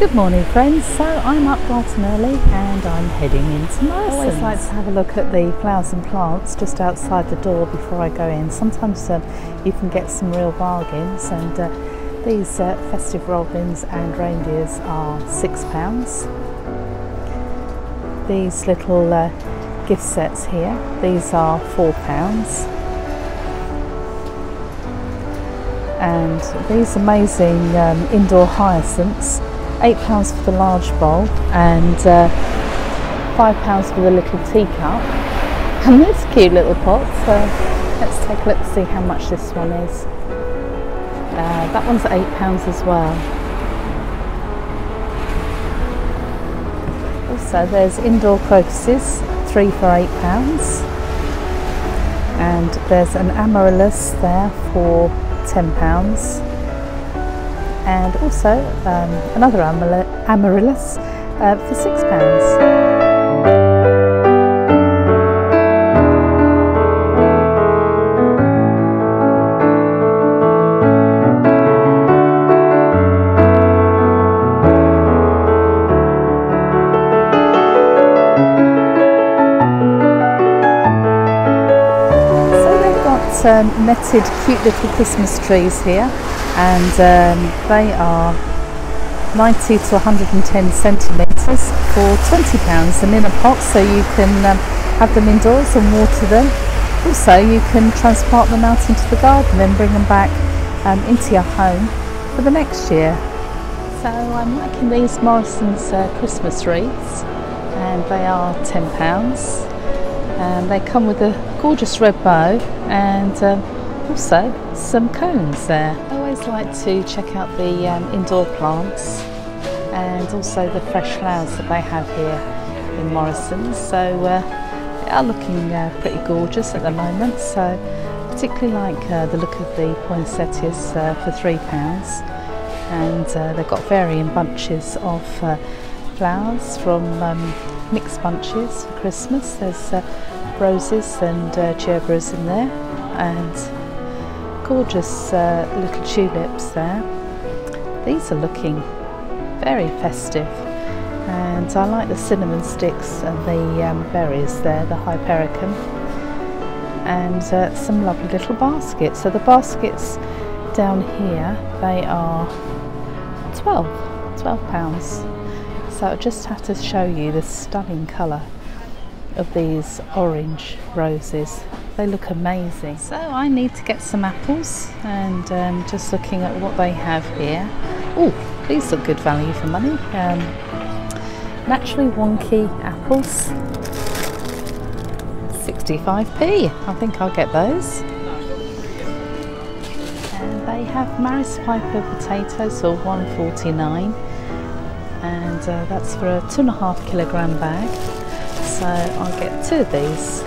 Good morning, friends. So I'm up bright and early and I'm heading into Morrisons. I always like to have a look at the flowers and plants just outside the door before I go in. Sometimes you can get some real bargains, and these festive robins and reindeers are £6. These little gift sets here, these are £4. And these amazing indoor hyacinths, £8 for the large bowl and £5 for the little teacup. And this cute little pot, so let's take a look to see how much this one is. That one's £8 as well. Also there's indoor crocuses, 3 for £8. And there's an amaryllis there for £10. And also another amaryllis for £6. Netted cute little Christmas trees here, and they are 90 to 110 centimetres for £20 and in a pot, so you can have them indoors and water them. Also you can transplant them out into the garden and bring them back into your home for the next year. So I'm liking these Morrisons Christmas wreaths, and they are £10. And they come with a gorgeous red bow and also some cones there. I always like to check out the indoor plants and also the fresh flowers that they have here in Morrisons. So they are looking pretty gorgeous at the moment. So I particularly like the look of the poinsettias for £3, and they've got varying bunches of flowers from mixed bunches for Christmas. There's roses and gerberas in there, and gorgeous little tulips there. These are looking very festive, and I like the cinnamon sticks and the berries there, the hypericum, and some lovely little baskets. So the baskets down here, they are £12. So I just have to show you the stunning colour of these orange roses. They look amazing. So I need to get some apples, and just looking at what they have here. Oh, these look good value for money. Naturally wonky apples, 65p. I think I'll get those. And they have Maris Piper potatoes for £1.49. And that's for a 2.5 kilogram bag, so I'll get 2 of these. I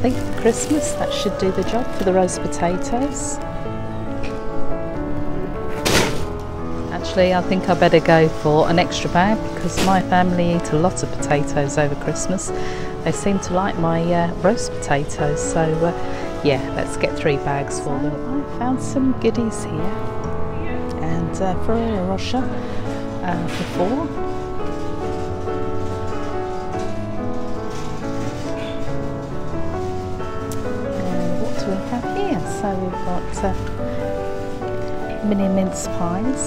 think for Christmas that should do the job for the roast potatoes. Actually, I think I better go for an extra bag, because my family eat a lot of potatoes over Christmas. They seem to like my roast potatoes, so yeah, let's get 3 bags for them. I found some goodies here, and Ferrero Rocher. For £4. And what do we have here? So we've got mini mince pies,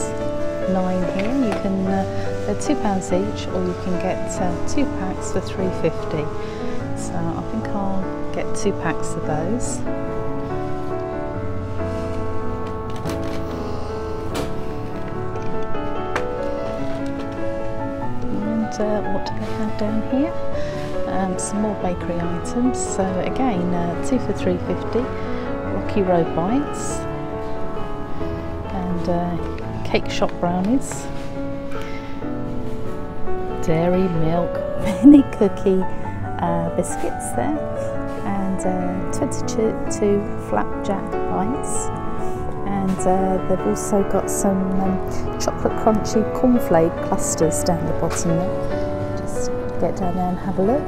9 here. You can they're £2 each, or you can get 2 packs for £3.50. So I think I'll get 2 packs of those. What do they have down here? Some more bakery items, so again 2 for £3.50, Rocky Road Bites, and Cake Shop Brownies, Dairy Milk Mini Cookie Biscuits there, and 22 Flapjack Bites, and they've also got some chocolate crunchy cornflake clusters down the bottom there. Just get down there and have a look.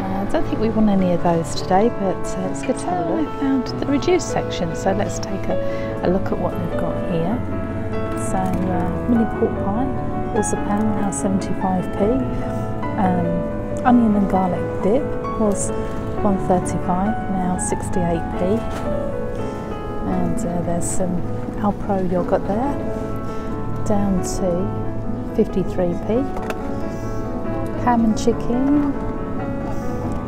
I don't think we want any of those today, but it's good to have a look. I found the reduced section, so let's take a look at what they've got here. is a mini pork pie. It was £1, now 75p. Onion and garlic dip was £1.35, now 68p. And there's some Alpro yoghurt there, down to 53p. Ham and chicken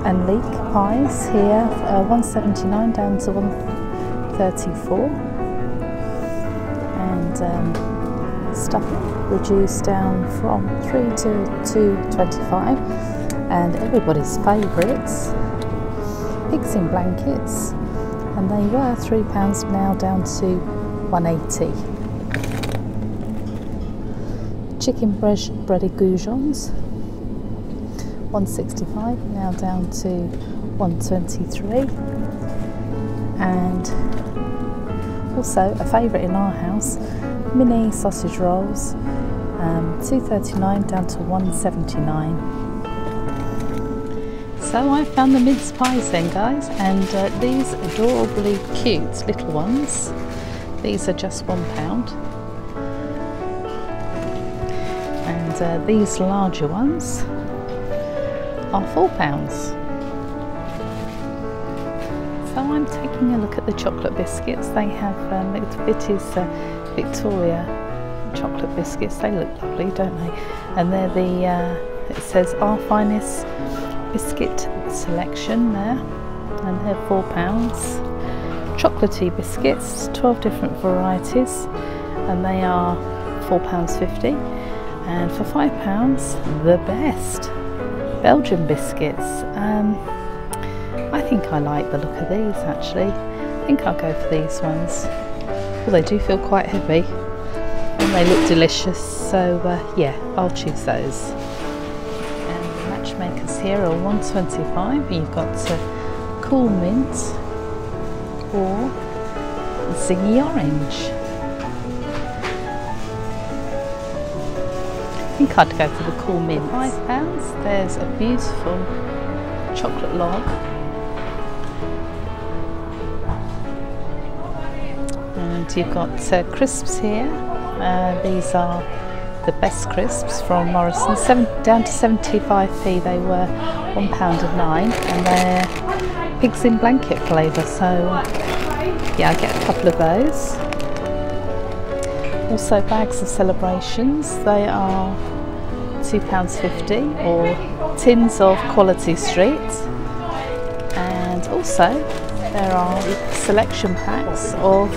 and leek pies here, £1.79 down to £1.34, and stuffing reduced down from £3 to £2.25, and everybody's favourites, pigs in blankets, and they were £3 now down to £1.80. Chicken breaded goujons, £1.65 now down to £1.23, and also a favourite in our house, mini sausage rolls, £2.39 down to £1.79. So I found the mince pies then, guys, and these adorably cute little ones. These are just £1, and these larger ones are £4. So I'm taking a look at the chocolate biscuits. They have little bitties Victoria chocolate biscuits. They look lovely, don't they? And they're the it says our finest biscuit selection there, and they're £4. Chocolatey biscuits, 12 different varieties, and they are £4.50. And for £5, the best Belgian biscuits. I think I like the look of these actually. I think I'll go for these ones. Well, they do feel quite heavy and they look delicious, so yeah, I'll choose those. And the Matchmakers here are £1.25. You've got Cool Mint or Zingy Orange. I think I'd go for the Cool Mint. £5. There's a beautiful chocolate log, and you've got crisps here. These are the best crisps from Morrisons. Down to 75p. They were £1.09, and they're pigs in blanket flavour. So yeah, I get a couple of those. Also bags of celebrations, they are £2.50, or tins of Quality Street. And also there are selection packs of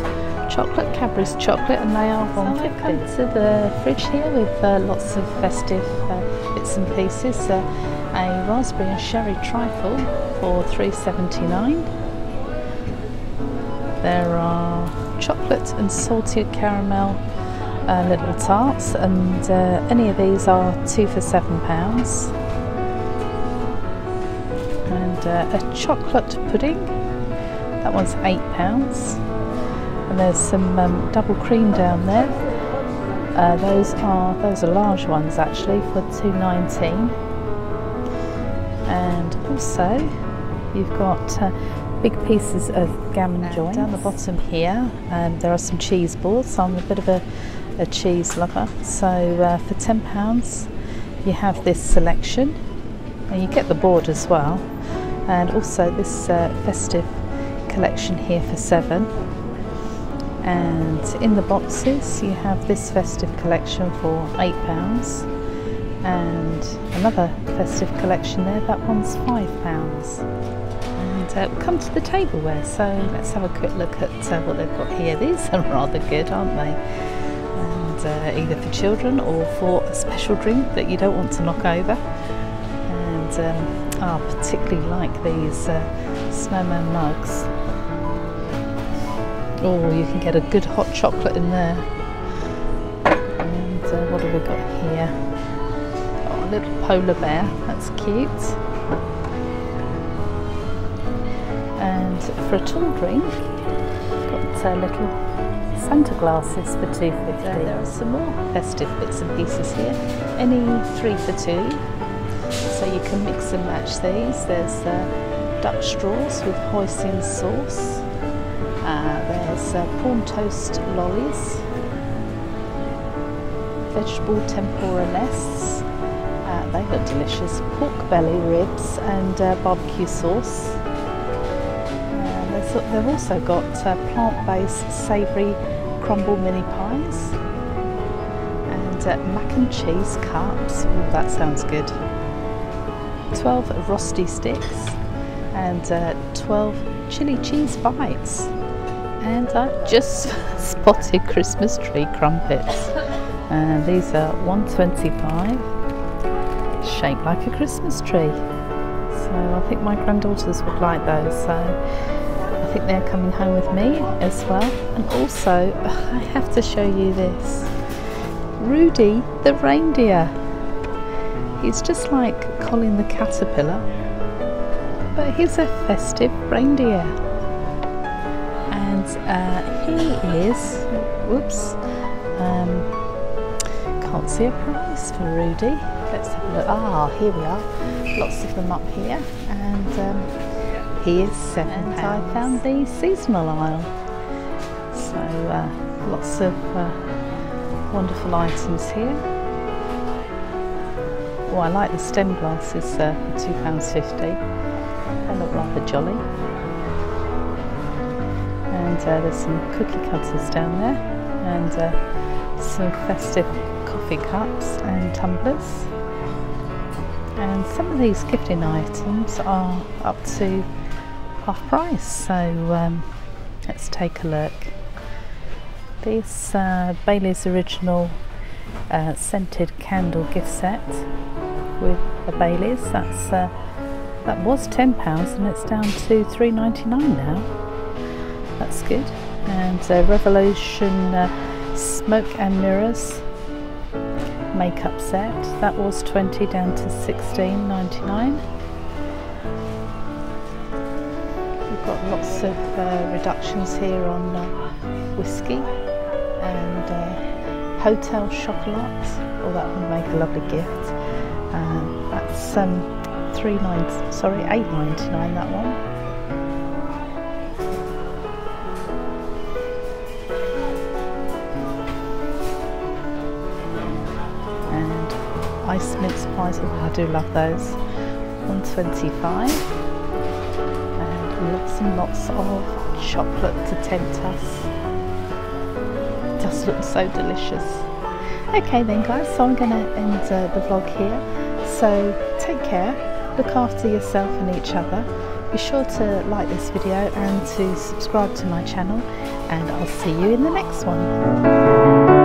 chocolate, Cadbury's chocolate, and they are £1.50. Come to the fridge here with lots of festive bits and pieces. A raspberry and sherry trifle for £3.79. There are chocolate and salted caramel little tarts, and any of these are 2 for £7, and a chocolate pudding, that one's £8, and there's some double cream down there. Those are large ones actually for £2.19, and also you've got big pieces of gammon joints. Down the bottom here, there are some cheese boards. So I'm a bit of a cheese lover, so for £10 you have this selection, and you get the board as well, and also this festive collection here for £7. And in the boxes you have this festive collection for £8, and another festive collection there, that one's £5. And we'll come to the tableware, so let's have a quick look at what they've got here. These are rather good, aren't they? Either for children or for a special drink that you don't want to knock over. And I particularly like these snowman mugs. Oh, you can get a good hot chocolate in there. And what have we got here? Oh, a little polar bear, that's cute. And for a tall drink, got a little Santa glasses for £2.50. There are some more festive bits and pieces here, any 3 for £2, so you can mix and match these. There's duck straws with hoisin sauce, there's prawn toast lollies, vegetable tempura nests. They look delicious. Pork belly ribs and barbecue sauce. They've also got plant-based savoury crumble mini pies and mac and cheese cups. Oh, that sounds good. 12 rosti sticks and 12 chili cheese bites. And I've just spotted Christmas tree crumpets. These are £1.25, shaped like a Christmas tree. So I think my granddaughters would like those. So I think they're coming home with me as well. And also, I have to show you this. Rudy the reindeer. He's just like Colin the caterpillar, but he's a festive reindeer. And he is, whoops, can't see a price for Rudy. Let's have a look. Ah, here we are. Lots of them up here. And he is £7. I found the seasonal aisle, so lots of wonderful items here. Oh, I like the stem glasses for £2.50. They look rather jolly. And there's some cookie cutters down there, and some festive coffee cups and tumblers. And some of these gifting items are up to half price, so let's take a look. This Bailey's original scented candle gift set with a Bailey's, that's that was £10 and it's down to £3.99 now. That's good. And Revolution Smoke and Mirrors makeup set, that was £20 down to £16.99. Got lots of reductions here on whiskey and Hotel Chocolat. Oh, that would make a lovely gift. That's £8.99 that one. And ice mince pies. Oh, I do love those. £1.25. Lots and lots of chocolate to tempt us. It does look so delicious. Okay then guys, so I'm going to end the vlog here. So take care, look after yourself and each other. Be sure to like this video and to subscribe to my channel, and I'll see you in the next one.